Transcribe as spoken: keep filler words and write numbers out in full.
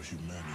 Humanity.